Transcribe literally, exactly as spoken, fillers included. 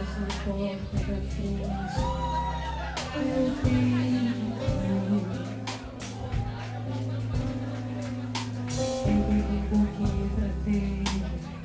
coração corta pra frente. Eu vi, eu vi porque tratei.